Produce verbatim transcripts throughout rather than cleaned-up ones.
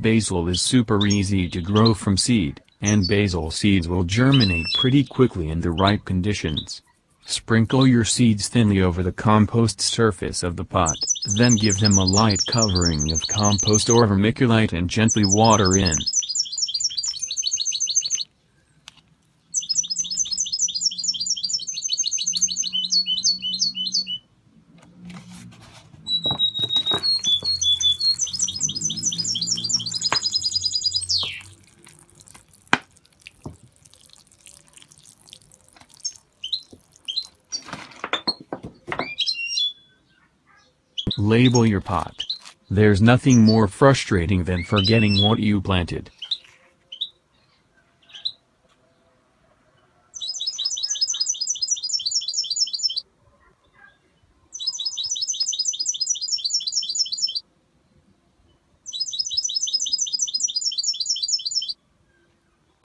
Basil is super easy to grow from seed, and basil seeds will germinate pretty quickly in the right conditions. Sprinkle your seeds thinly over the compost surface of the pot, then give them a light covering of compost or vermiculite and gently water in. Label your pot. There's nothing more frustrating than forgetting what you planted.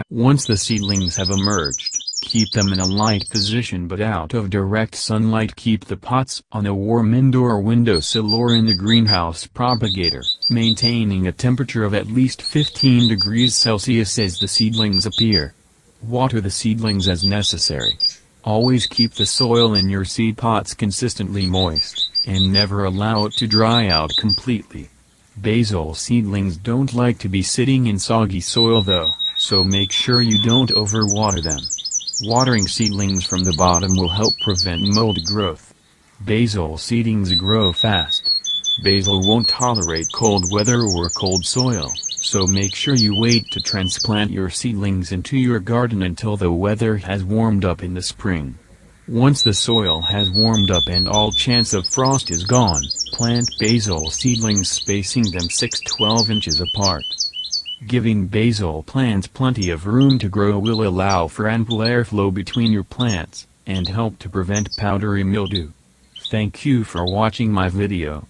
Once the seedlings have emerged, keep them in a light position but out of direct sunlight. Keep the pots on a warm indoor windowsill or in the greenhouse propagator, maintaining a temperature of at least fifteen degrees Celsius as the seedlings appear. Water the seedlings as necessary. Always keep the soil in your seed pots consistently moist, and never allow it to dry out completely. Basil seedlings don't like to be sitting in soggy soil though, so make sure you don't overwater them. Watering seedlings from the bottom will help prevent mold growth. Basil seedlings grow fast. Basil won't tolerate cold weather or cold soil, so make sure you wait to transplant your seedlings into your garden until the weather has warmed up in the spring. Once the soil has warmed up and all chance of frost is gone, plant basil seedlings spacing them six to twelve inches apart. Giving basil plants plenty of room to grow will allow for ample airflow between your plants, and help to prevent powdery mildew. Thank you for watching my video.